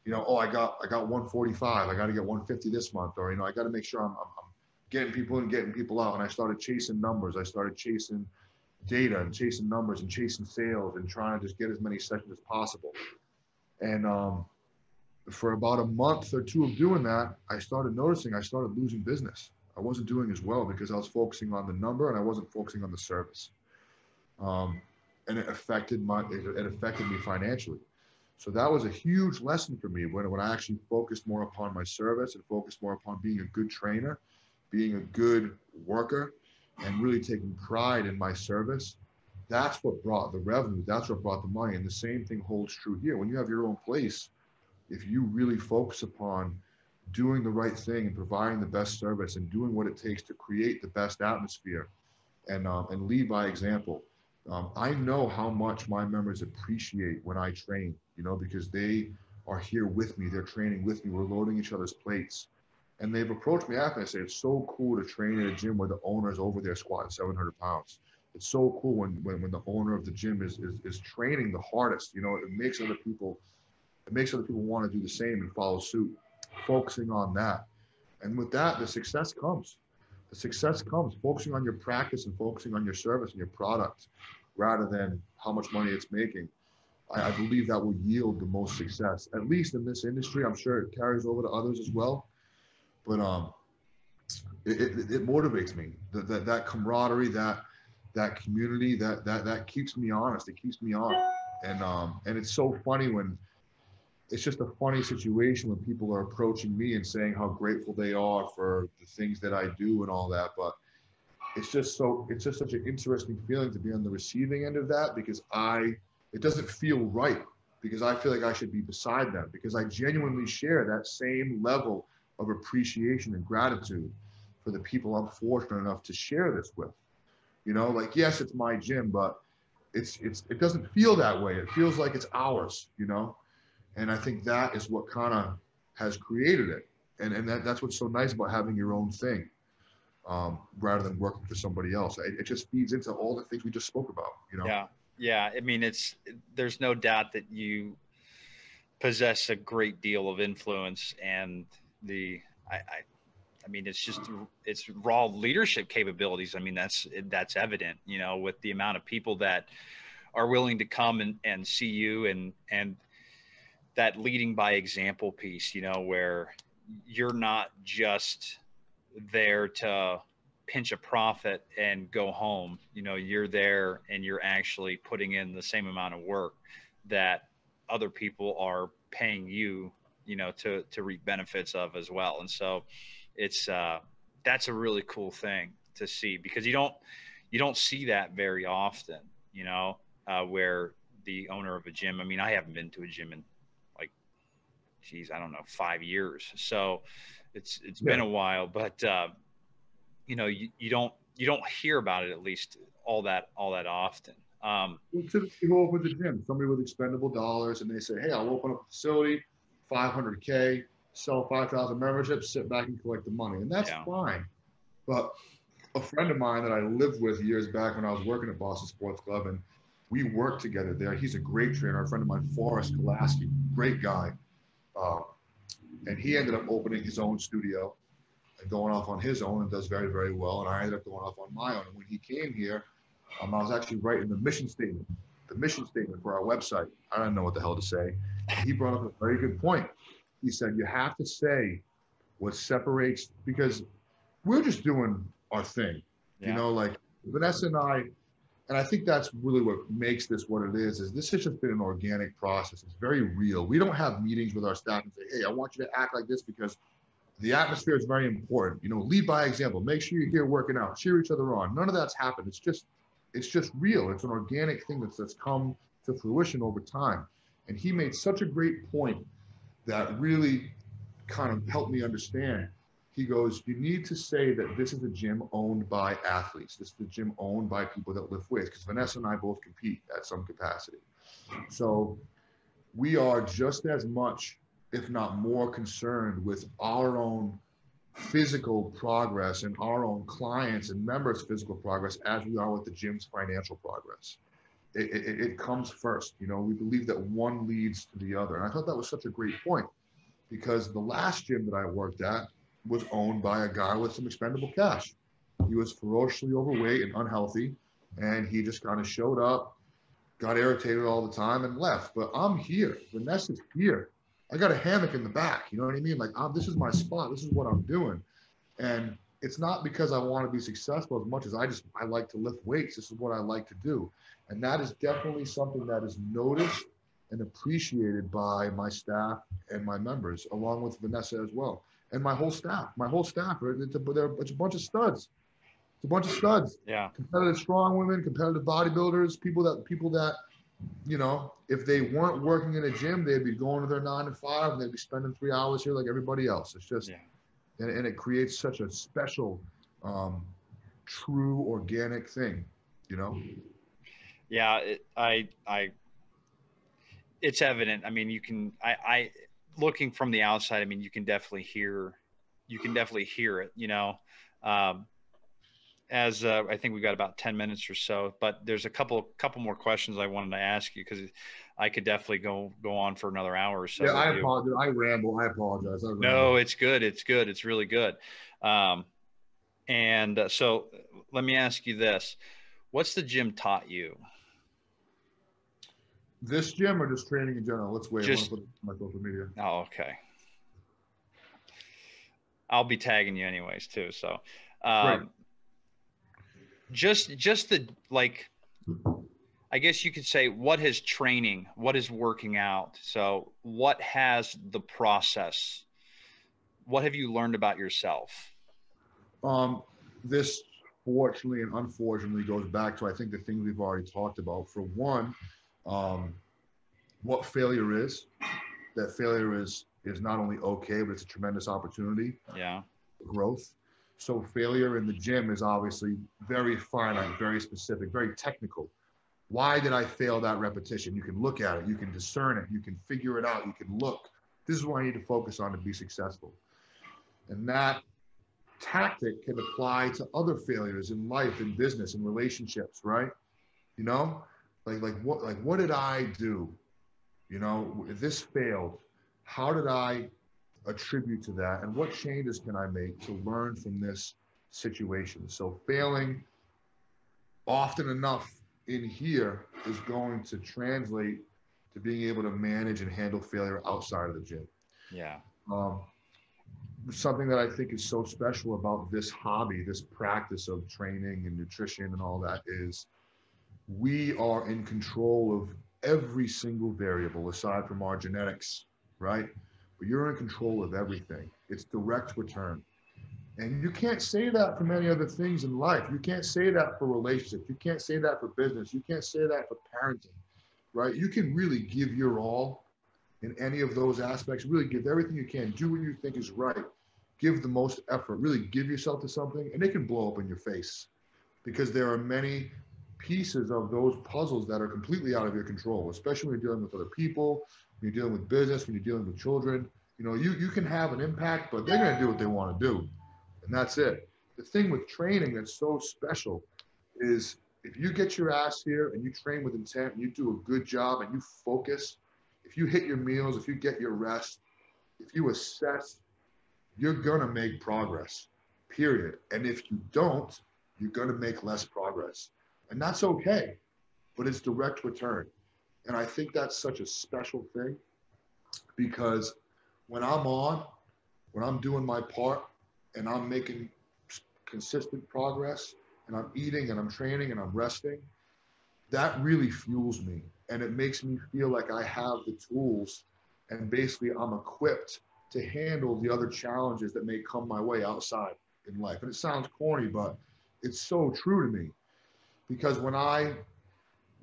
you know, oh, I got 145. I got to get 150 this month, or, you know, I got to make sure I'm getting people in, getting people out. And I started chasing numbers. I started chasing data and chasing numbers and chasing sales and trying to just get as many sessions as possible. And for about a month or two of doing that, I started noticing I started losing business. I wasn't doing as well because I was focusing on the number and I wasn't focusing on the service. And it affected me financially. So that was a huge lesson for me when I actually focused more upon my service and focused more upon being a good trainer, being a good worker, and really taking pride in my service. That's what brought the revenue. That's what brought the money. And the same thing holds true here. When you have your own place, if you really focus upon doing the right thing and providing the best service and doing what it takes to create the best atmosphere and lead by example, I know how much my members appreciate when I train, you know, because they are here with me. They're training with me. We're loading each other's plates. And they've approached me after. I say, it's so cool to train at a gym where the owner's over there squatting 700 pounds. It's so cool when the owner of the gym is training the hardest. You know, it makes other people want to do the same and follow suit, focusing on that. And with that, the success comes. The success comes focusing on your practice and focusing on your service and your product rather than how much money it's making. I believe that will yield the most success, at least in this industry. I'm sure it carries over to others as well. But it motivates me, that camaraderie, that community, that keeps me honest. It keeps me on. And it's so funny when it's just a funny situation when people are approaching me and saying how grateful they are for the things that I do and all that. But it's just such an interesting feeling to be on the receiving end of that, because it doesn't feel right, because I feel like I should be beside them, because I genuinely share that same level of appreciation and gratitude for the people I'm fortunate enough to share this with. You know, like, yes, it's my gym, but it doesn't feel that way. It feels like it's ours, you know? And I think that is what kind of has created it. And that's what's so nice about having your own thing rather than working for somebody else. It just feeds into all the things we just spoke about, you know? Yeah. Yeah. I mean, there's no doubt that you possess a great deal of influence, and I mean, it's raw leadership capabilities. I mean, that's evident, you know, with the amount of people that are willing to come and see you, and that leading by example piece, you know, where you're not just there to pinch a profit and go home. You know, you're there and you're actually putting in the same amount of work that other people are paying you, you know, to reap benefits of as well. And so that's a really cool thing to see, because you don't see that very often, you know, where the owner of a gym, I mean, I haven't been to a gym in like, geez, I don't know, 5 years. So it's been a while, but you know, you don't hear about it, at least all that often. Typically who opens a gym, somebody with expendable dollars, and they say, hey, I'll open up a facility, 500K, sell 5,000 memberships, sit back and collect the money. And that's fine. But a friend of mine that I lived with years back when I was working at Boston Sports Club, and we worked together there. He's a great trainer. A friend of mine, Forrest Golaski, great guy. And he ended up opening his own studio and going off on his own, and does very, very well. And I ended up going off on my own. And when he came here, I was actually writing the mission statement for our website. I don't know what the hell to say. He brought up a very good point. He said, you have to say what separates, because we're just doing our thing. Yeah. You know, like Vanessa and I, and I think that's really what makes this what it is this has just been an organic process. It's very real. We don't have meetings with our staff and say, hey, I want you to act like this because the atmosphere is very important. You know, lead by example. Make sure you're here working out. Cheer each other on. None of that's happened. It's just real. It's an organic thing that's come to fruition over time. And he made such a great point that really kind of helped me understand. He goes, you need to say that this is a gym owned by athletes. This is a gym owned by people that lift weights, because Vanessa and I both compete at some capacity. So we are just as much, if not more, concerned with our own physical progress and our own clients and members' physical progress as we are with the gym's financial progress. It comes first. You know, we believe that one leads to the other. And I thought that was such a great point, because the last gym that I worked at was owned by a guy with some expendable cash. He was ferociously overweight and unhealthy, and he just kind of showed up, got irritated all the time, and left. But I'm here. Vanessa's here. I got a hammock in the back. You know what I mean? Like, this is my spot. This is what I'm doing. And it's not because I want to be successful as much as I like to lift weights. This is what I like to do. And that is definitely something that is noticed and appreciated by my staff and my members, along with Vanessa as well. And my whole staff, they're a bunch of studs. It's a bunch of studs. Yeah. Competitive strong women, competitive bodybuilders, people that, you know, if they weren't working in a gym, they'd be going to their 9 to 5 and they'd be spending 3 hours here like everybody else. It's just, yeah. and it creates such a special, true organic thing, you know? Yeah. It's evident. I mean, I looking from the outside, I mean, you can definitely hear it, you know, I think we've got about 10 minutes or so, but there's a couple more questions I wanted to ask you, because I could definitely go on for another hour or so. Yeah, I apologize. I ramble. I apologize. No, it's good. It's good. It's really good. So let me ask you this. What's the gym taught you? This gym or just training in general? Let's wait. I want to put my social media. Oh, okay. I'll be tagging you anyways too. So, right. Just the, like, I guess you could say, what is training? What is working out? So what has the process? What have you learned about yourself? This fortunately and unfortunately goes back to, I think, the things we've already talked about. For one, what failure is. That failure is not only okay, but it's a tremendous opportunity. Yeah. Growth. So failure in the gym is obviously very finite, very specific, very technical. Why did I fail that repetition? You can look at it, you can discern it, you can figure it out, you can look. This is what I need to focus on to be successful. And that tactic can apply to other failures in life, in business, in relationships, right? You know, what did I do? You know, this failed. How did I attribute to that, and what changes can I make to learn from this situation? So failing often enough in here is going to translate to being able to manage and handle failure outside of the gym. Yeah. Something that I think is so special about this hobby, this practice of training and nutrition and all that, is we are in control of every single variable aside from our genetics, right? But you're in control of everything. It's direct return. And you can't say that for many other things in life. You can't say that for relationships. You can't say that for business. You can't say that for parenting, right? You can really give your all in any of those aspects. Really give everything you can. Do what you think is right. Give the most effort. Really give yourself to something, and it can blow up in your face, because there are many pieces of those puzzles that are completely out of your control, especially when you're dealing with other people, when you're dealing with business, when you're dealing with children. You know, you can have an impact, but they're going to do what they want to do. And that's it. The thing with training that's so special is, if you get your ass here and you train with intent and you do a good job and you focus, if you hit your meals, if you get your rest, if you assess, you're going to make progress, period. And if you don't, you're going to make less progress. And that's okay, but it's direct return. And I think that's such a special thing, because when I'm doing my part and I'm making consistent progress and I'm eating and I'm training and I'm resting, that really fuels me. And it makes me feel like I have the tools, and basically I'm equipped to handle the other challenges that may come my way outside in life. And it sounds corny, but it's so true to me, because when I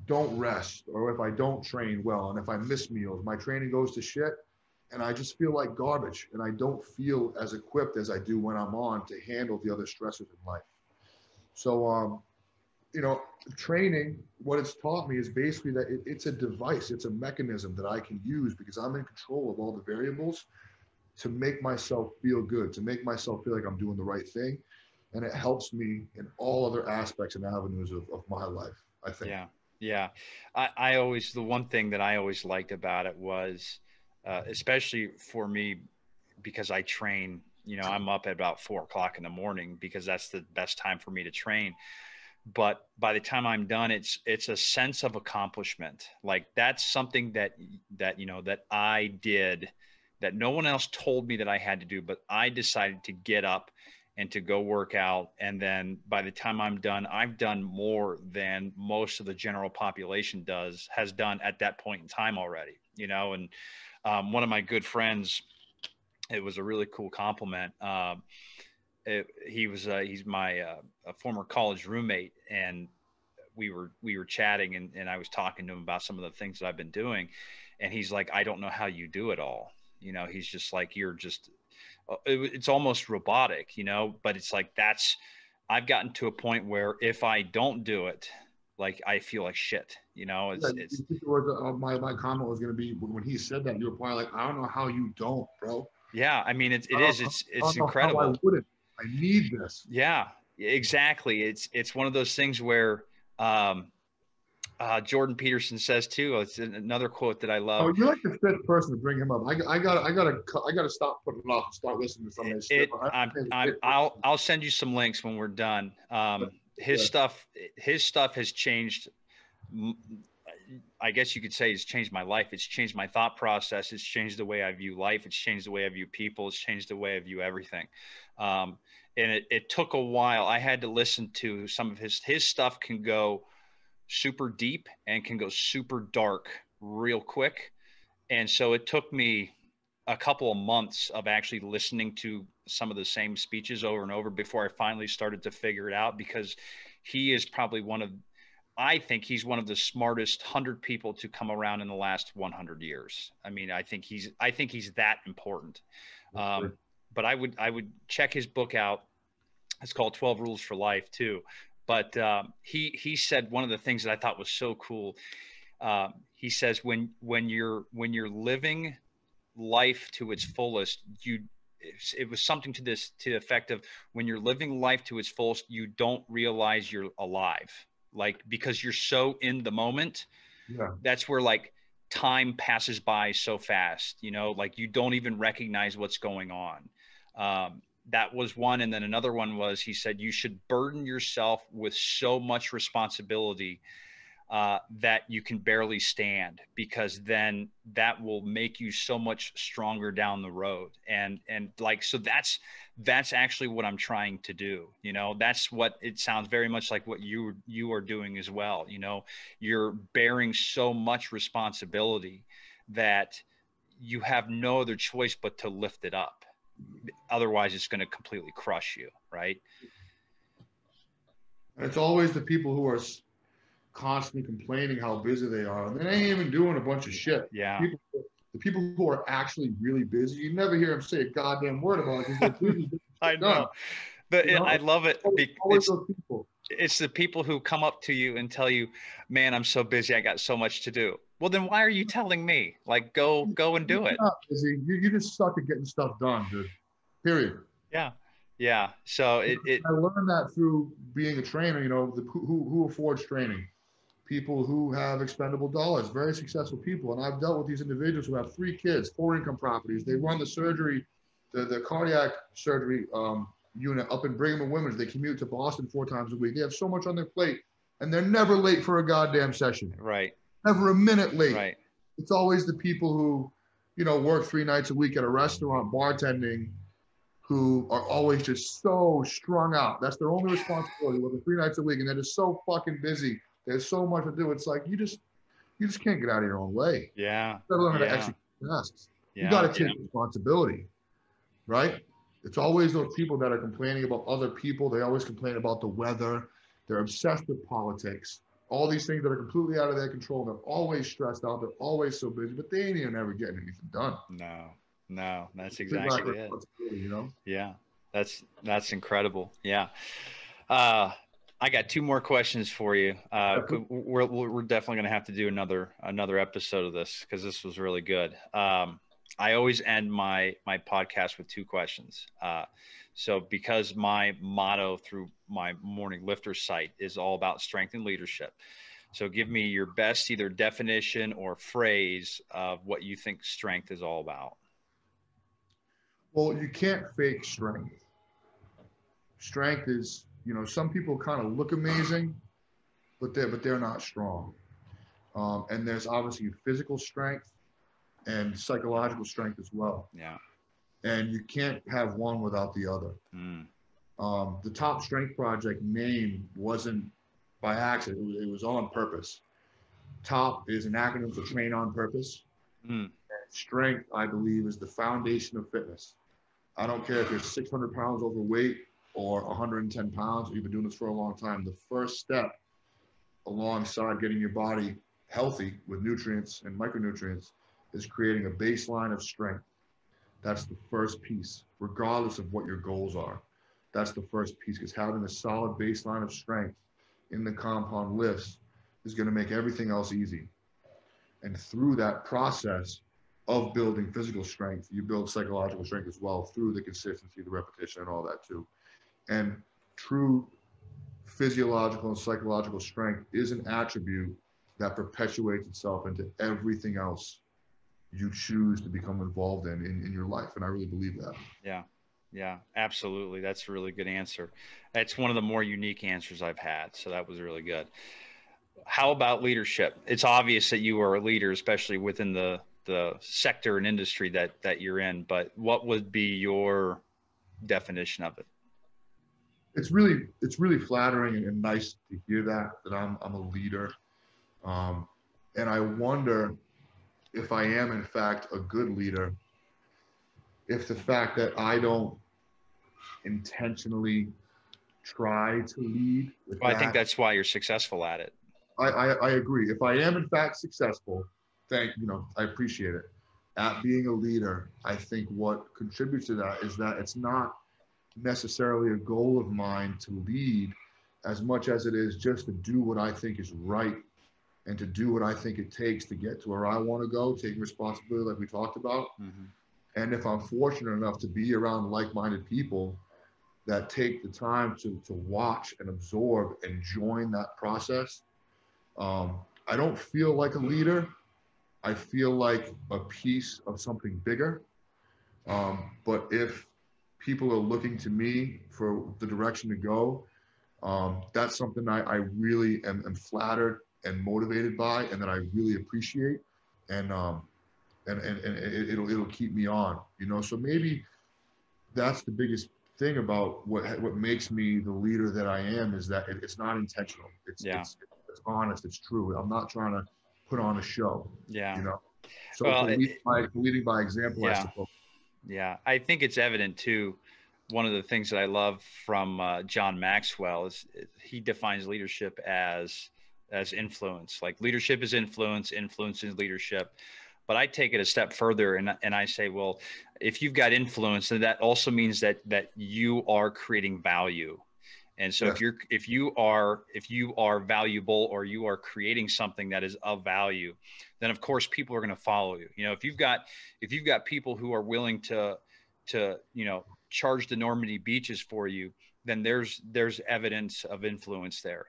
don't rest, or if I don't train well, and if I miss meals, my training goes to shit, and I just feel like garbage, and I don't feel as equipped as I do when I'm on to handle the other stressors in life. So, you know, training, what it's taught me is basically that it's a device, it's a mechanism that I can use, because I'm in control of all the variables, to make myself feel good, to make myself feel like I'm doing the right thing. And it helps me in all other aspects and avenues of my life, I think. Yeah. Yeah. The one thing that I always liked about it was, especially for me, because I train, you know, I'm up at about 4 o'clock in the morning, because that's the best time for me to train. But by the time I'm done, it's a sense of accomplishment. Like, that's something that, you know, that I did, that no one else told me that I had to do, but I decided to get up and to go work out. And then by the time I'm done, I've done more than most of the general population has done at that point in time already, you know? And one of my good friends, it was a really cool compliment. he's my a former college roommate, and we were chatting, and I was talking to him about some of the things that I've been doing, and he's like, I don't know how you do it all. You know, he's just like, you're just, it's almost robotic, you know, but it's like, that's, I've gotten to a point where if I don't do it, like, I feel like shit, you know, it's my comment was going to be when he said that, you were probably like, I don't know how you don't, bro. Yeah. I mean, it's incredible. I wouldn't. I need this. Yeah, exactly. It's one of those things where, Jordan Peterson says too, it's another quote that I love. Oh, you're like the fifth person to bring him up. I gotta stop putting it off and start listening to some of his stuff. I'll send you some links when we're done. His stuff has changed. I guess you could say it's changed my life. It's changed my thought process. It's changed the way I view life. It's changed the way I view people. It's changed the way I view everything. And it took a while. I had to listen to some of his stuff can go super deep and can go super dark real quick. And so it took me a couple of months of actually listening to some of the same speeches over and over before I finally started to figure it out, because he is probably I think he's one of the smartest 100 people to come around in the last 100 years. I mean, I think he's that important. But I would check his book out. It's called 12 Rules for Life too. But he said one of the things that I thought was so cool. He says, when you're living life to its fullest, it was something to the effect of, when you're living life to its fullest, you don't realize you're alive, like, because you're so in the moment. Yeah. That's where, like, time passes by so fast, you know, like, you don't even recognize what's going on. That was one. And then another one was, he said, you should burden yourself with so much responsibility that you can barely stand, because then that will make you so much stronger down the road. And like, so that's actually what I'm trying to do. You know, that's what it sounds very much like what you are doing as well. You know, you're bearing so much responsibility that you have no other choice but to lift it up. Otherwise, it's going to completely crush you, right? It's always the people who are constantly complaining how busy they are, and they ain't even doing a bunch of shit. Yeah. The people who are actually really busy, you never hear them say a goddamn word about it. I know. But I love it. It's the people who come up to you and tell you, man, I'm so busy. I got so much to do. Well, then why are you telling me? Like, go and do it. You just suck at getting stuff done, dude. Period. Yeah. Yeah. So I learned that through being a trainer, you know, who affords training. People who have expendable dollars, very successful people. And I've dealt with these individuals who have 3 kids, 4 income properties. They run the surgery, the cardiac surgery unit up in Brigham and Women's. They commute to Boston 4 times a week. They have so much on their plate, and they're never late for a goddamn session. Right. Never a minute late. Right. It's always the people who, you know, work 3 nights a week at a restaurant bartending, who are always just so strung out. That's their only responsibility, working 3 nights a week, and they're just so fucking busy. There's so much to do. It's like, you just can't get out of your own way. Yeah. You gotta learn how to execute tasks. Yeah. You gotta take responsibility, right? It's always those people that are complaining about other people. They always complain about the weather. They're obsessed with politics. All these things that are completely out of their control. They're always stressed out. They're always so busy, but they ain't even ever getting anything done. No, that's exactly it. You know? Yeah, that's incredible. Yeah. I got 2 more questions for you. We're definitely going to have to do another episode of this, because this was really good. I always end my podcast with 2 questions. So because my motto through my Morning Lifter site is all about strength and leadership. So give me your best either definition or phrase of what you think strength is all about. Well, you can't fake strength. Strength is, you know, some people kind of look amazing, but they're not strong. And there's obviously physical strength and psychological strength as well. Yeah. And you can't have one without the other. Mm. The Top Strength Project name wasn't by accident. It was on purpose. Top is an acronym for Train on Purpose. Mm. And strength, I believe, is the foundation of fitness. I don't care if you're 600 pounds overweight, or 110 pounds, or you've been doing this for a long time, the first step alongside getting your body healthy with nutrients and micronutrients is creating a baseline of strength. That's the first piece, regardless of what your goals are. That's the first piece, because having a solid baseline of strength in the compound lifts is going to make everything else easy. And through that process of building physical strength, you build psychological strength as well through the consistency, the repetition, and all that too. And true physiological and psychological strength is an attribute that perpetuates itself into everything else you choose to become involved in your life. And I really believe that. Yeah. Yeah, absolutely. That's a really good answer. That's one of the more unique answers I've had. So that was really good. How about leadership? It's obvious that you are a leader, especially within the sector and industry that you're in, but what would be your definition of it? It's really flattering and nice to hear that I'm a leader. And I wonder if I am in fact a good leader, if the fact that I don't intentionally try to lead. I think that's why you're successful at it. I agree. If I am in fact successful, I appreciate it, at being a leader, I think what contributes to that is that it's not necessarily a goal of mine to lead as much as it is just to do what I think is right and to do what I think it takes to get to where I want to go, taking responsibility like we talked about. Mm-hmm. And if I'm fortunate enough to be around like-minded people that take the time to watch and absorb and join that process, I don't feel like a leader. I feel like a piece of something bigger. But if people are looking to me for the direction to go, that's something I really am flattered and motivated by, and that I really appreciate. And it'll keep me on, So maybe that's the biggest thing about what makes me the leader that I am, is that it's not intentional. It's honest. It's true. I'm not trying to put on a show. Yeah. So well, leading by example, yeah. I suppose. Yeah. I think it's evident too. One of the things that I love from John Maxwell is he defines leadership as influence. Like leadership is influence, influence is leadership. But I take it a step further and I say, well, if you've got influence, then that also means that you are creating value. And so if you are valuable, or you are creating something that is of value, then of course people are going to follow you. If you've got people who are willing to charge the Normandy beaches for you, then there's evidence of influence there,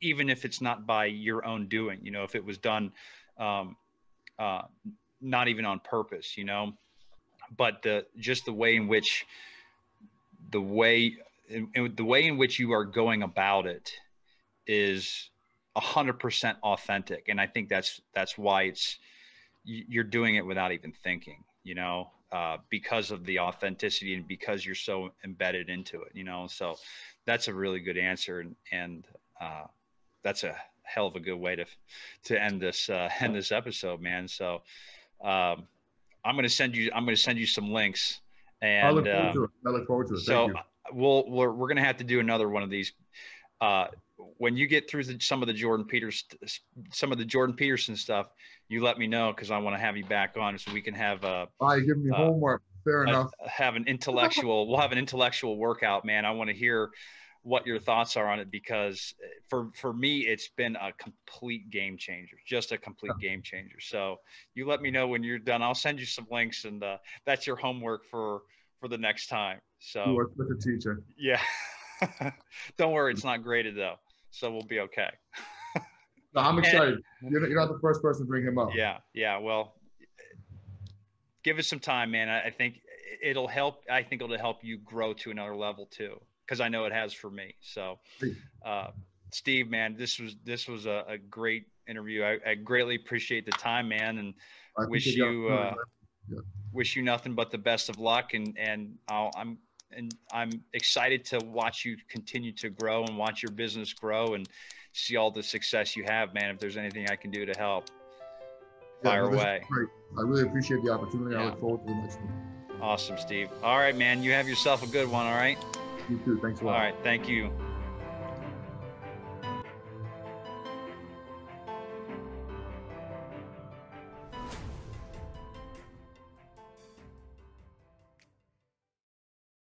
even if it's not by your own doing, if it was done, not even on purpose, but the way in which you are going about it is 100% authentic. And I think that's why you're doing it without even thinking, because of the authenticity and because you're so embedded into it, so that's a really good answer. And that's a hell of a good way to end this episode, man. So, I'm going to send you some links, and I look forward to it. So we're going to have to do another one of these, when you get through some of the Jordan Peterson stuff, you let me know, cause I want to have you back on so we can have give me homework. Fair enough. We'll have an intellectual workout, man. I want to hear what your thoughts are on it, because for me, it's been a complete game changer, So you let me know when you're done. I'll send you some links, and that's your homework for the next time. So you work with a teacher. Yeah. Don't worry. It's not graded though. So we'll be okay. No, I'm excited. You're not the first person to bring him up. Yeah. Yeah. Well, give us some time, man. I think it'll help. I think it'll help you grow to another level too, because I know it has for me. So, Steve, man, this was a great interview. I greatly appreciate the time, man, and wish you nothing but the best of luck. And I'm excited to watch you continue to grow and watch your business grow and see all the success you have, man. If there's anything I can do to help, fire away. I really appreciate the opportunity. Yeah. I look forward to the next one. Awesome, Steve. All right, man. You have yourself a good one. All right. You too. Thanks a lot. All right. Thank you.